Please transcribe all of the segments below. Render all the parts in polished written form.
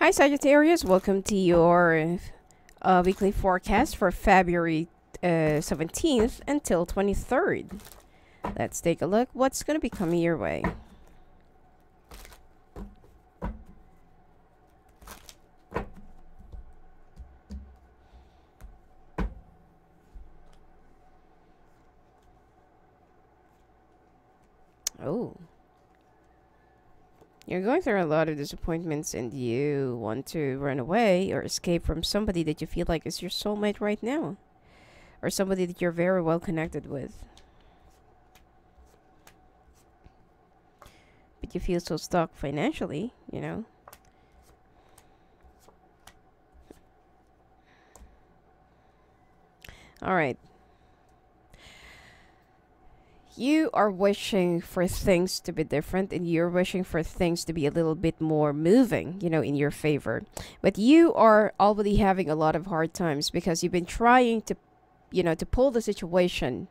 Hi Sagittarius, welcome to your weekly forecast for February 17th until 23rd. Let's take a look what's going to be coming your way. Oh. You're going through a lot of disappointments and you want to run away or escape from somebody that you feel like is your soulmate right now. Or somebody that you're very well connected with. But you feel so stuck financially, you know. Alright. You are wishing for things to be different and you're wishing for things to be a little bit more moving, you know, in your favor. But you are already having a lot of hard times because you've been trying to, you know, to pull the situation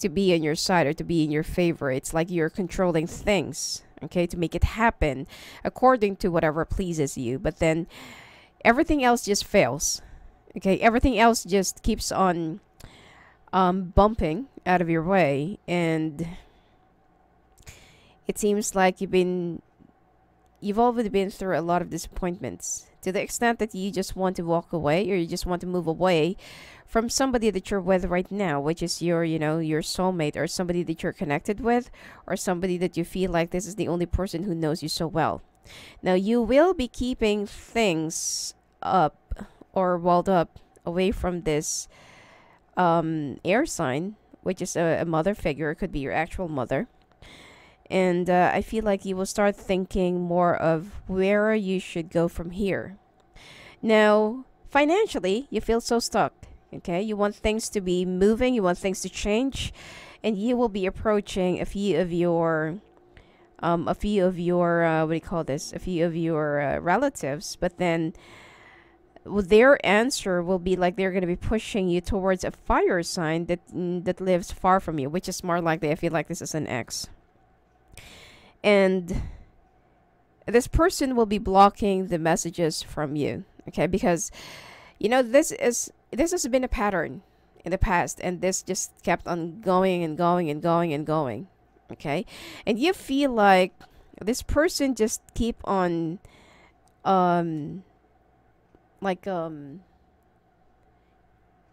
to be on your side or to be in your favor. It's like you're controlling things, okay, to make it happen according to whatever pleases you. But then everything else just fails, okay? Everything else just keeps on bumping out of your way, and it seems like you've already been through a lot of disappointments to the extent that you just want to walk away or you just want to move away from somebody that you're with right now, which is your, you know, your soulmate or somebody that you're connected with or somebody that you feel like this is the only person who knows you so well. Now you will be keeping things up or walled up away from this air sign, which is a mother figure. It could be your actual mother. And I feel like you will start thinking more of where you should go from here. Now, financially, you feel so stuck, okay? You want things to be moving, you want things to change, and you will be approaching a few of your relatives, but then their answer will be like they're going to be pushing you towards a fire sign that lives far from you, which is more likely. I feel like this is an ex. And this person will be blocking the messages from you, okay? Because, you know, this has been a pattern in the past, and this just kept on going and going and going and going, okay? And you feel like this person just keep on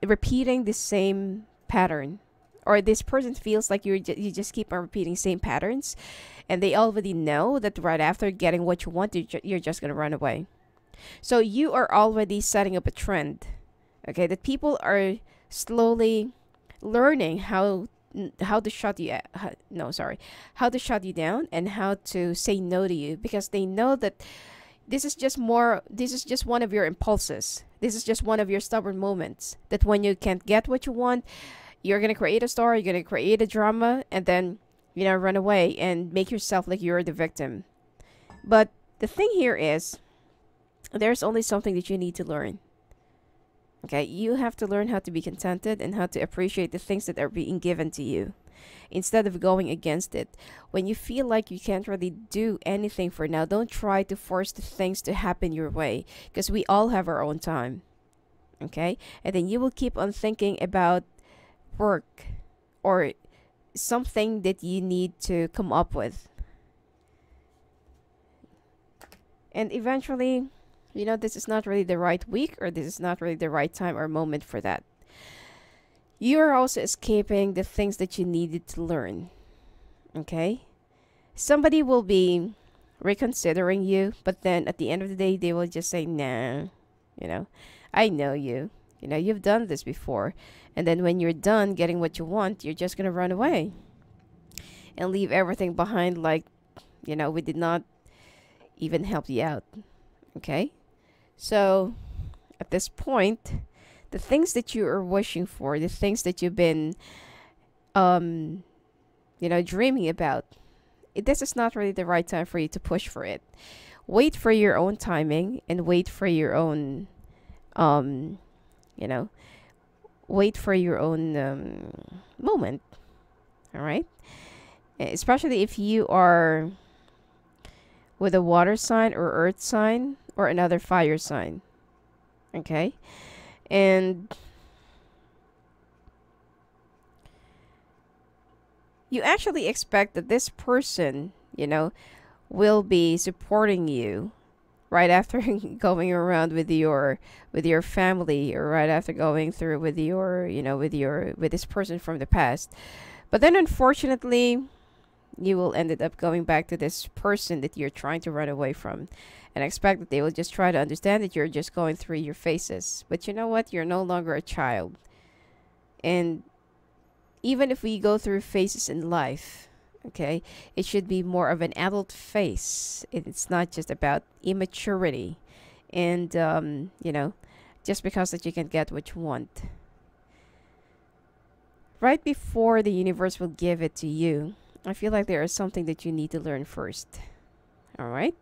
repeating the same pattern, or this person feels like you just keep on repeating same patterns, and they already know that right after getting what you want, you're just gonna run away. So you are already setting up a trend, okay? That people are slowly learning how to shut you down and how to say no to you, because they know that this is just one of your impulses. This is just one of your stubborn moments that when you can't get what you want, you're going to create a story, you're going to create a drama, and then, you know, run away and make yourself like you're the victim. But the thing here is, there's only something that you need to learn. Okay, you have to learn how to be contented and how to appreciate the things that are being given to you, instead of going against it. When you feel like you can't really do anything for now, don't try to force the things to happen your way, because we all have our own time, okay? And then you will keep on thinking about work or something that you need to come up with, and eventually, you know, this is not really the right week, or this is not really the right time or moment for that. You are also escaping the things that you needed to learn, okay? Somebody will be reconsidering you, but then at the end of the day, they will just say, nah, you know, I know you. You know, you've done this before. And then when you're done getting what you want, you're just going to run away and leave everything behind like, you know, we did not even help you out, okay? So at this point, the things that you are wishing for, the things that you've been, you know, dreaming about, this is not really the right time for you to push for it. Wait for your own timing, and wait for your own, you know, wait for your own moment, all right? Especially if you are with a water sign or earth sign or another fire sign. Okay? And you actually expect that this person, you know, will be supporting you right after going around with your family, or right after going through with your, you know, with this person from the past. But then unfortunately, you will end up going back to this person that you're trying to run away from, and expect that they will just try to understand that you're just going through your phases. But you know what? You're no longer a child. And even if we go through phases in life, okay, it should be more of an adult phase. It's not just about immaturity and, you know, just because that you can get what you want. Right before the universe will give it to you, I feel like there is something that you need to learn first. All right?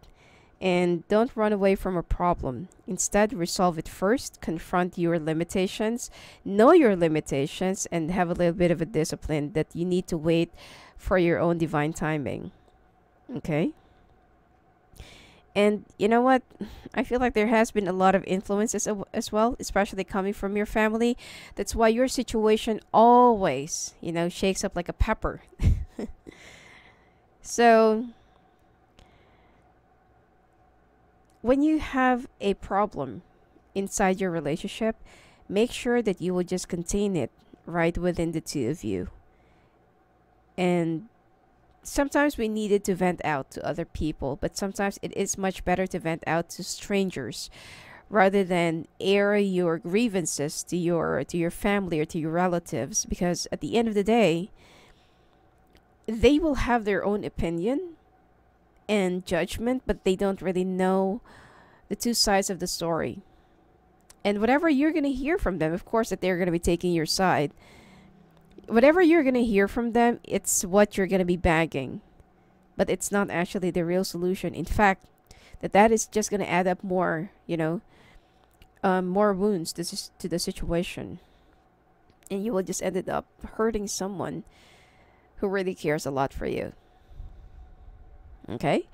And don't run away from a problem. Instead, resolve it first. Confront your limitations. Know your limitations, and have a little bit of a discipline that you need to wait for your own divine timing. Okay? And you know what? I feel like there has been a lot of influences as well, especially coming from your family. That's why your situation always, you know, shakes up like a pepper. So when you have a problem inside your relationship, make sure that you will just contain it right within the two of you. And sometimes we need it to vent out to other people, but sometimes it is much better to vent out to strangers rather than air your grievances to your family or to your relatives, because at the end of the day, they will have their own opinion and judgment, but they don't really know the two sides of the story. And whatever you're going to hear from them, of course that they're going to be taking your side. Whatever you're going to hear from them, it's what you're going to be bagging. But it's not actually the real solution. In fact, that is just going to add up more, you know, more wounds to the situation. And you will just end up hurting someone who really cares a lot for you. Okay,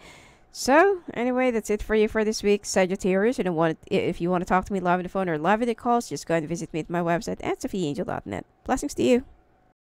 so anyway, that's it for you for this week, Sagittarius. And if you want to talk to me live on the phone or live in the calls, just go and visit me at my website at sophiaangel.net. Blessings to you.